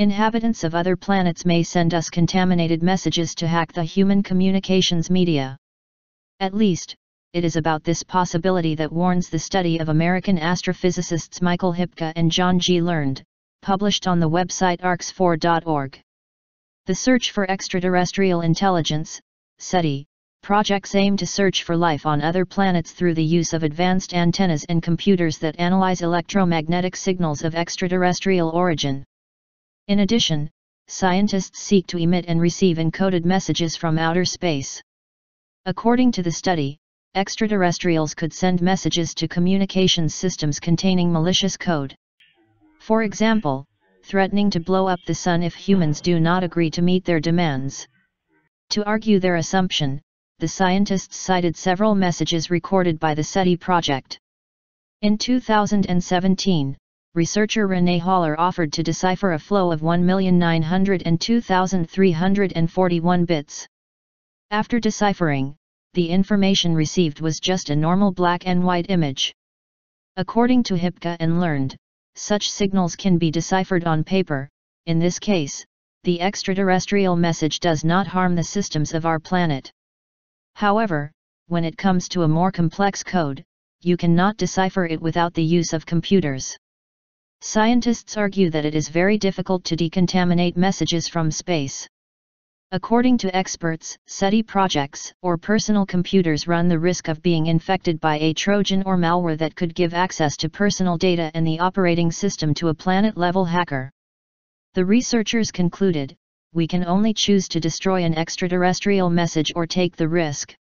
Inhabitants of other planets may send us contaminated messages to hack the human communications media. At least, it is about this possibility that warns the study of American astrophysicists Michael Hippke and John G. Learned, published on the website Arxiv.org. The Search for Extraterrestrial Intelligence, SETI, projects aim to search for life on other planets through the use of advanced antennas and computers that analyze electromagnetic signals of extraterrestrial origin. In addition, scientists seek to emit and receive encoded messages from outer space. According to the study, extraterrestrials could send messages to communications systems containing malicious code. For example, threatening to blow up the sun if humans do not agree to meet their demands. To argue their assumption, the scientists cited several messages recorded by the SETI project. In 2017, researcher René Haller offered to decipher a flow of 1,902,341 bits. After deciphering, the information received was just a normal black and white image. According to Hippke and Learned, such signals can be deciphered on paper. In this case, the extraterrestrial message does not harm the systems of our planet. However, when it comes to a more complex code, you cannot decipher it without the use of computers. Scientists argue that it is very difficult to decontaminate messages from space. According to experts, SETI projects or personal computers run the risk of being infected by a Trojan or malware that could give access to personal data and the operating system to a planet-level hacker. The researchers concluded, "We can only choose to destroy an extraterrestrial message or take the risk."